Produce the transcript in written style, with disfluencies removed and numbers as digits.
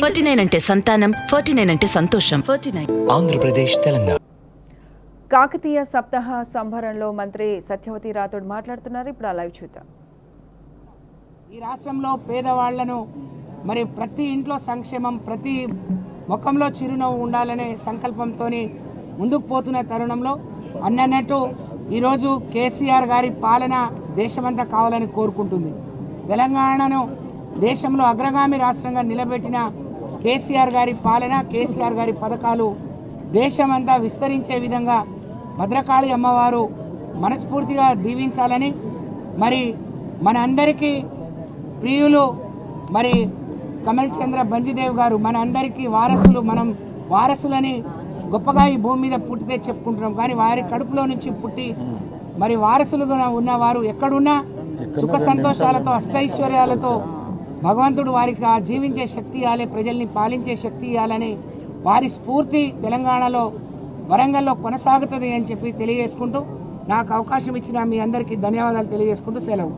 49 అంటే సంతానం, 49 అంటే సంతోషం. 49 ఆంధ్రప్రదేశ్ తెలంగాణ. కాకతీయ సప్తాహ సంబరంలో మంత్రి సత్యవతి రాథోడ్ మాట్లాడుతున్నారు. ఇప్పుడు ఆ లైవ్ చూద్దాం. ఈ రాష్ట్రంలో పేదవాళ్లను మరి ప్రతి ఇంట్లో సంక్షేమం, ప్రతి ముఖంలో చిరునవ్వు ఉండాలనే సంకల్పంతో ముందుకు పోతున్న తరుణంలో అన్నట్టు ఈరోజు కేసీఆర్ గారి పాలన దేశమంతా కావాలని కోరుకుంటుంది. తెలంగాణను దేశంలో అగ్రగామి రాష్ట్రంగా నిలబెట్టిన కేసీఆర్ గారి పాలన, కేసీఆర్ గారి పథకాలు దేశమంతా విస్తరించే విధంగా భద్రకాళి అమ్మవారు మనస్ఫూర్తిగా దీవించాలని, మరి మన అందరికీ ప్రియులు మరి కమల్ చంద్ర బంజిదేవ్ గారు మన అందరికీ వారసులు. మనం వారసులని గొప్పగా ఈ భూమి మీద పుట్టితే చెప్పుకుంటున్నాం, కానీ వారి కడుపులో నుంచి పుట్టి మరి వారసులుగా ఉన్నవారు ఎక్కడున్నా సుఖ సంతోషాలతో అష్టైశ్వర్యాలతో భగవంతుడు వారికి జీవించే శక్తి ఇవ్వాలి, ప్రజల్ని పాలించే శక్తి ఇవ్వాలని వారి స్ఫూర్తి తెలంగాణలో వరంగల్లో కొనసాగుతుంది అని చెప్పి తెలియజేసుకుంటూ నాకు అవకాశం ఇచ్చిన మీ అందరికీ ధన్యవాదాలు తెలియజేసుకుంటూ సెలవు.